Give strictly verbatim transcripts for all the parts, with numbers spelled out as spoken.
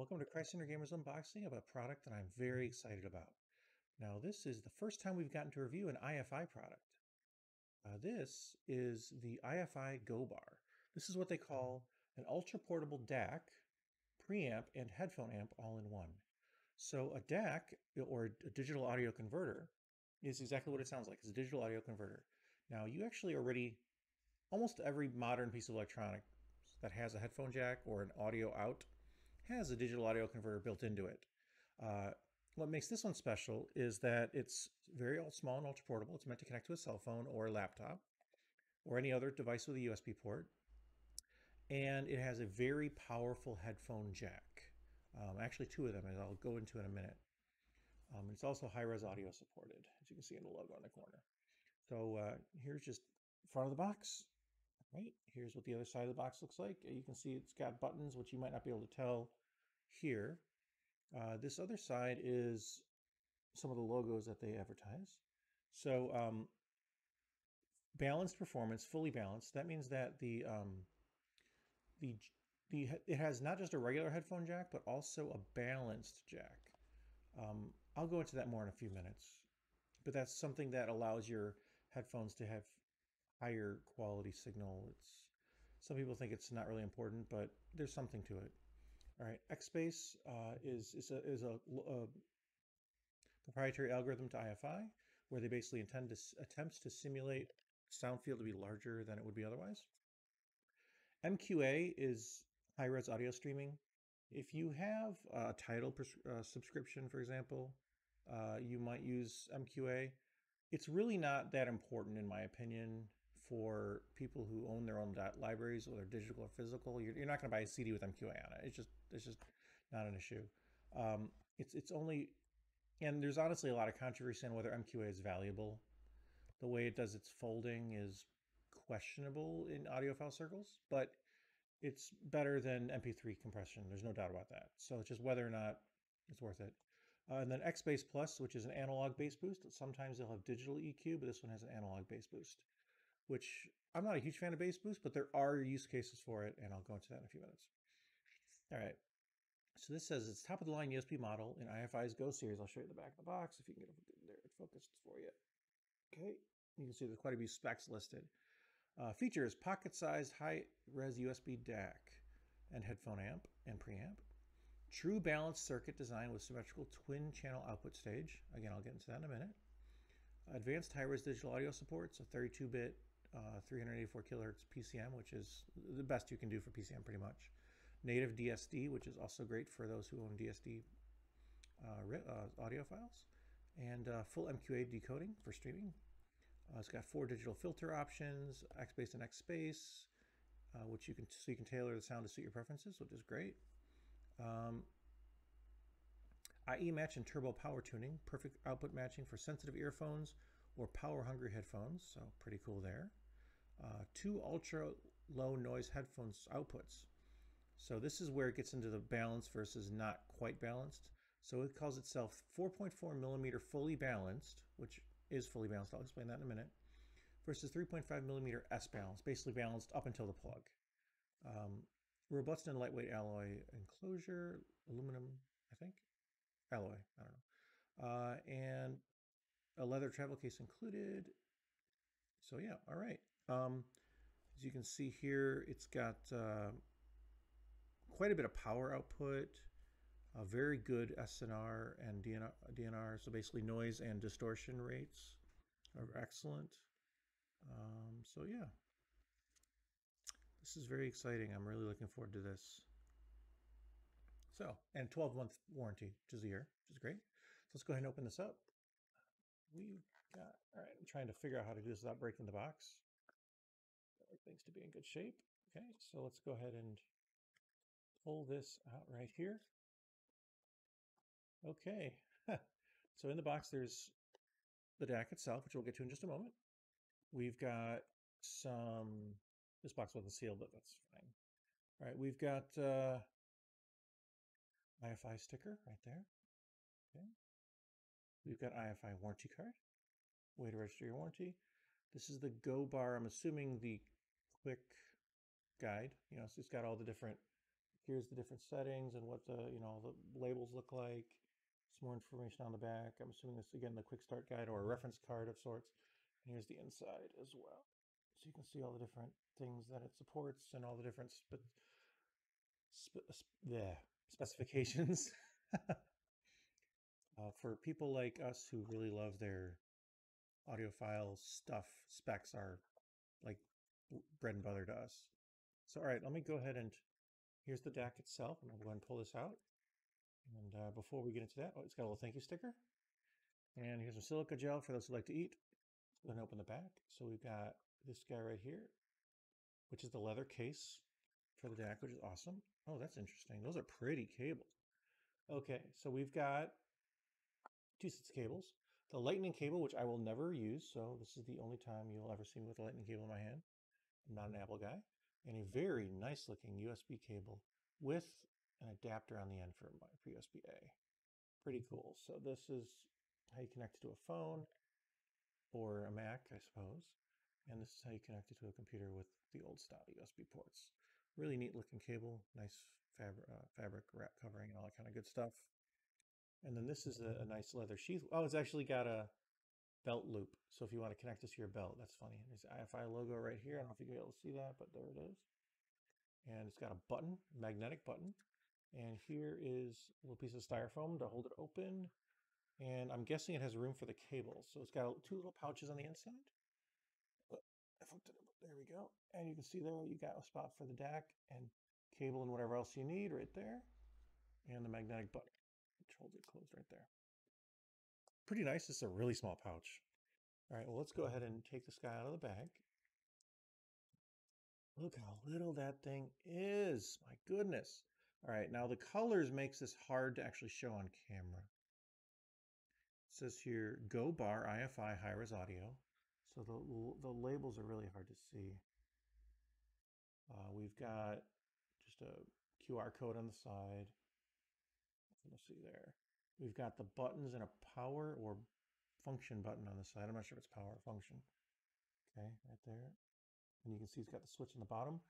Welcome to Christ Center Gamers Unboxing of a product that I'm very excited about. Now, this is the first time we've gotten to review an I F I product. Uh, this is the I F I Go Bar. This is what they call an ultra-portable D A C, preamp, and headphone amp all in one. So a D A C, or a digital audio converter, is exactly what it sounds like. It's a digital audio converter. Now, you actually already, almost every modern piece of electronic that has a headphone jack or an audio out has a digital audio converter built into it. Uh, what makes this one special is that it's very old, small and ultra portable. It's meant to connect to a cell phone or a laptop or any other device with a U S B port. And it has a very powerful headphone jack. Um, actually two of them, and I'll go into in a minute. Um, it's also high-res audio supported, as you can see in the logo in the corner. So uh, here's just front of the box. Right, here's what the other side of the box looks like. You can see it's got buttons, which you might not be able to tell here. Uh, this other side is some of the logos that they advertise. So um, balanced performance, fully balanced. That means that the, um, the, the it has not just a regular headphone jack, but also a balanced jack. Um, I'll go into that more in a few minutes, but that's something that allows your headphones to have higher quality signal. It's, some people think it's not really important, but there's something to it. All right, XSpace uh, is, is, a, is a, a proprietary algorithm to I F I, where they basically intend to, attempts to simulate sound field to be larger than it would be otherwise. M Q A is high-res audio streaming. If you have a title uh, subscription, for example, uh, you might use M Q A. It's really not that important, in my opinion, for people who own their own libraries, whether digital or physical. You're, you're not going to buy a C D with M Q A on it. It's just it's just not an issue. Um, it's it's only, and there's honestly a lot of controversy on whether M Q A is valuable. The way it does its folding is questionable in audiophile circles, but it's better than M P three compression. There's no doubt about that. So it's just whether or not it's worth it. Uh, and then XBase Plus, which is an analog bass boost. Sometimes they'll have digital E Q, but this one has an analog bass boost, which I'm not a huge fan of bass boost, but there are use cases for it, and I'll go into that in a few minutes. All right. So this says it's top-of-the-line U S B model in I F I's Go series. I'll show you the back of the box if you can get it there focused for you. Okay. You can see there's quite a few specs listed. Uh, features, pocket-sized high-res U S B D A C and headphone amp and preamp. True balanced circuit design with symmetrical twin channel output stage. Again, I'll get into that in a minute. Advanced high-res digital audio support, so thirty-two bit, uh, three hundred eighty-four kilohertz P C M, which is the best you can do for P C M pretty much. Native D S D, which is also great for those who own D S D uh, uh, audio files. And uh, full M Q A decoding for streaming. Uh, it's got four digital filter options, XBase and XSpace, uh, which you can so you can tailor the sound to suit your preferences, which is great. Um, iEMatch and turbo power tuning, perfect output matching for sensitive earphones or power hungry headphones. So pretty cool there. Uh, two ultra low noise headphones outputs. So this is where it gets into the balanced versus not quite balanced. So it calls itself four point four millimeter fully balanced, which is fully balanced. I'll explain that in a minute, versus three point five millimeter S balanced, basically balanced up until the plug. Um, Robust and lightweight alloy enclosure, aluminum, I think, alloy, I don't know, uh, and a leather travel case included. So yeah, all right. Um, as you can see here, it's got uh, quite a bit of power output, a very good S N R and D N R, D N R, so basically noise and distortion rates are excellent. Um, so yeah. This is very exciting. I'm really looking forward to this. So, and twelve month warranty, which is a year, which is great. So let's go ahead and open this up. We've got, all right, I'm trying to figure out how to do this without breaking the box. Got things to be in good shape. Okay, so let's go ahead and pull this out right here. Okay, so in the box, there's the D A C itself, which we'll get to in just a moment. We've got some... This box wasn't sealed, but that's fine. All right, we've got uh, I F I sticker right there. Okay. We've got I F I warranty card. Way to register your warranty. This is the Go Bar. I'm assuming the quick guide. You know, so it's got all the different here's the different settings and what the, you know, the labels look like. Some more information on the back. I'm assuming this, again, the quick start guide or a reference card of sorts. And here's the inside as well. So you can see all the different things that it supports and all the different spe spe spe yeah, specifications uh, for people like us who really love their audiophile stuff. Specs are like bread and butter to us. So, all right, let me go ahead and here's the D A C itself. I'm going to go ahead and pull this out. And uh, before we get into that, oh, it's got a little thank you sticker. And here's some silica gel for those who like to eat. I'm going to open the back. So we've got this guy right here, which is the leather case for the D A C, which is awesome. Oh, that's interesting. Those are pretty cables. Okay, so we've got two sets of cables. The lightning cable, which I will never use. So this is the only time you'll ever see me with a lightning cable in my hand. I'm not an Apple guy. And a very nice looking U S B cable with an adapter on the end for, for U S B A. Pretty cool. So this is how you connect it to a phone or a Mac, I suppose. And this is how you connect it to a computer with the old style U S B ports. Really neat looking cable, nice fabric, uh, fabric wrap covering and all that kind of good stuff. And then this is a, a nice leather sheath. Oh, it's actually got a belt loop. So if you want to connect this to your belt, that's funny. There's the I F I logo right here. I don't know if you can be able to see that, but there it is. And it's got a button, magnetic button. And here is a little piece of styrofoam to hold it open. And I'm guessing it has room for the cables. So it's got two little pouches on the inside. I flipped it up. There we go. And you can see there you got a spot for the D A C and cable and whatever else you need right there. And the magnetic button, which holds it closed right there. Pretty nice. It's a really small pouch. All right, well, let's go ahead and take this guy out of the bag. Look how little that thing is. My goodness. All right, now the colors makes this hard to actually show on camera. It says here, Go Bar I F I High-Res Audio. So the, the labels are really hard to see. Uh, we've got just a Q R code on the side. You'll see there. We've got the buttons and a power or function button on the side. I'm not sure if it's power or function. Okay, right there. And you can see it's got the switch on the bottom.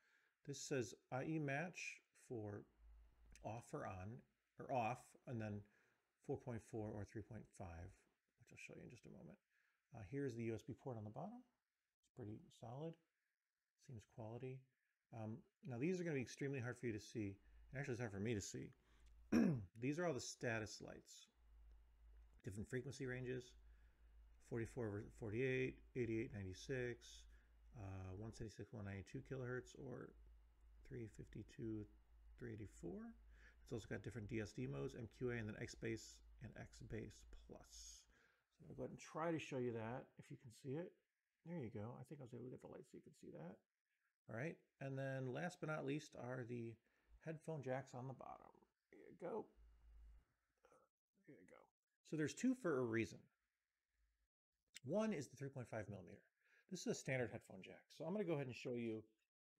This says iEMatch for off or on or off, and then four point four or three point five, which I'll show you in just a moment. Uh, here's the U S B port on the bottom. It's pretty solid, seems quality. Um, now these are going to be extremely hard for you to see. Actually, it's hard for me to see. These are all the status lights, different frequency ranges, forty-four over forty-eight, eighty-eight ninety-six, uh, one seventy-six, one ninety-two kilohertz, or three fifty-two. three eighty-four. It's also got different D S D modes, M Q A, and then XSpace and XBass Plus. So I'll go ahead and try to show you that if you can see it. There you go. I think I was able to get the light so you can see that. All right. And then last but not least are the headphone jacks on the bottom. There you go. There you go. So there's two for a reason. One is the three point five millimeter. This is a standard headphone jack. So I'm going to go ahead and show you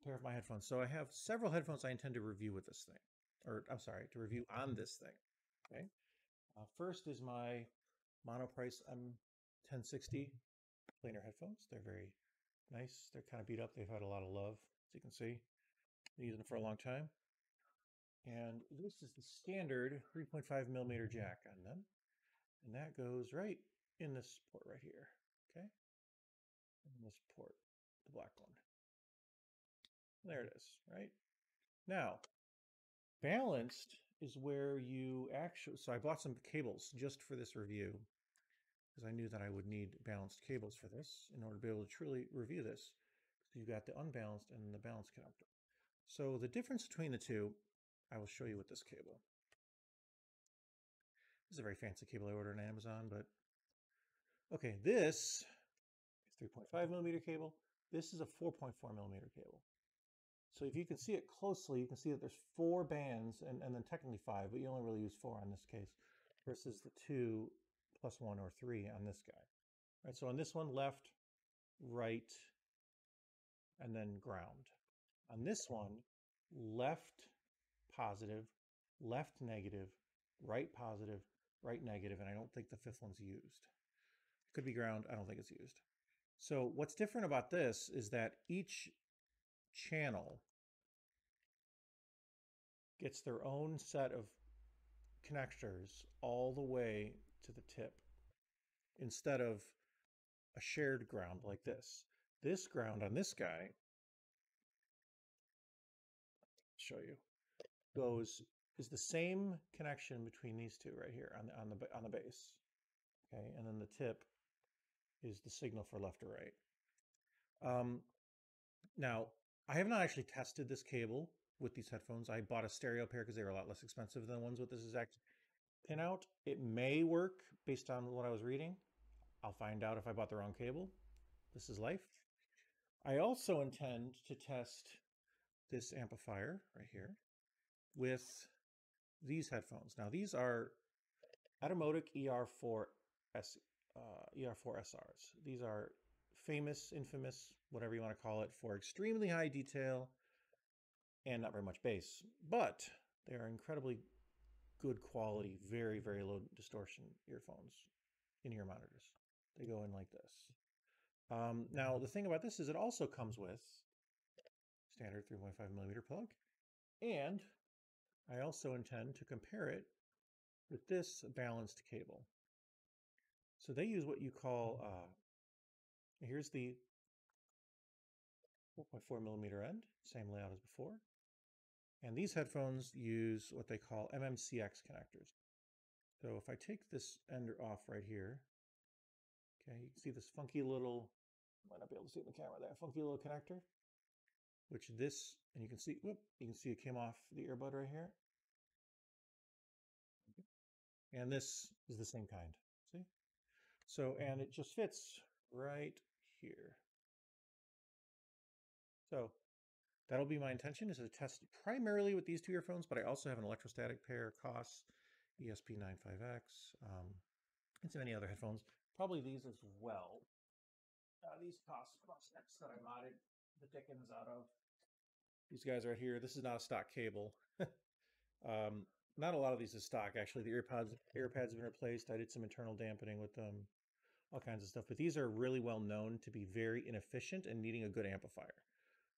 pair of my headphones. So I have several headphones I intend to review with this thing, or I'm sorry, to review on this thing. Okay. Uh, first is my Monoprice M ten sixty planar headphones. They're very nice. They're kind of beat up. They've had a lot of love, as you can see. Been using them for a long time. And this is the standard three point five millimeter jack on them. And that goes right in this port right here. Okay. And this port, the black one. There it is, right? Now, balanced is where you actually, so I bought some cables just for this review because I knew that I would need balanced cables for this in order to be able to truly review this. So you've got the unbalanced and the balanced connector. So the difference between the two, I will show you with this cable. This is a very fancy cable I ordered on Amazon, but okay, this is three point five millimeter cable. This is a four point four millimeter cable. So if you can see it closely, you can see that there's four bands and, and then technically five, but you only really use four on this case versus the two plus one or three on this guy. All right, so on this one, left, right, and then ground. On this one, left positive, left negative, right positive, right negative, and I don't think the fifth one's used. It could be ground, I don't think it's used. So what's different about this is that each channel gets their own set of connectors all the way to the tip instead of a shared ground like this. This ground on this guy, I'll show you, goes is the same connection between these two right here on the, on the, on the base. Okay, and then the tip is the signal for left or right. Um, now, I have not actually tested this cable with these headphones. I bought a stereo pair because they were a lot less expensive than the ones with this exact pinout. It may work based on what I was reading. I'll find out if I bought the wrong cable. This is life. I also intend to test this amplifier right here with these headphones. Now, these are Automotic E R four S R. These are famous, infamous, whatever you want to call it, for extremely high detail and not very much bass, but they are incredibly good quality, very, very low distortion earphones in ear monitors. They go in like this. Um, now, the thing about this is it also comes with standard three point five millimeter plug, and I also intend to compare it with this balanced cable. So they use what you call, uh, here's the four point four millimeter end, same layout as before. And these headphones use what they call M M C X connectors. So if I take this ender off right here, okay, you can see this funky little, might not be able to see it in the camera there, funky little connector, which this, and you can see, whoop, you can see it came off the earbud right here. And this is the same kind, see? So, and it just fits right here. So that'll be my intention, is to test primarily with these two earphones, but I also have an electrostatic pair, KOSS E S P ninety-five X, um, and so many other headphones, probably these as well. Uh, these KOSS X that I modded the dickens out of. These guys right here, this is not a stock cable. um, Not a lot of these is stock, actually. The earpods, earpads have been replaced. I did some internal dampening with them, all kinds of stuff. But these are really well known to be very inefficient and needing a good amplifier.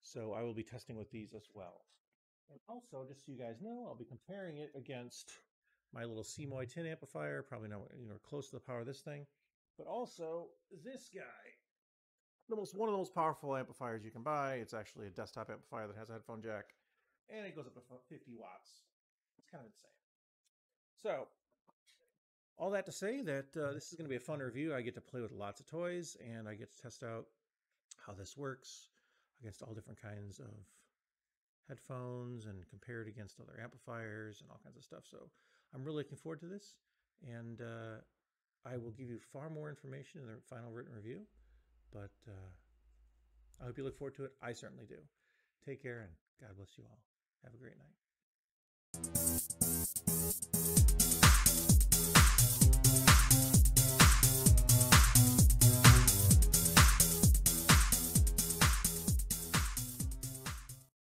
So I will be testing with these as well. And also, just so you guys know, I'll be comparing it against my little C-Moy tin amplifier. Probably not, you know, close to the power of this thing. But also, this guy. The most, one of the most powerful amplifiers you can buy. It's actually a desktop amplifier that has a headphone jack. And it goes up to fifty watts. It's kind of insane. So, all that to say that uh, this is going to be a fun review. I get to play with lots of toys, and I get to test out how this works against all different kinds of headphones and compare it against other amplifiers and all kinds of stuff. So, I'm really looking forward to this, and uh, I will give you far more information in the final written review, but uh, I hope you look forward to it. I certainly do. Take care, and God bless you all. Have a great night. We'll be right back.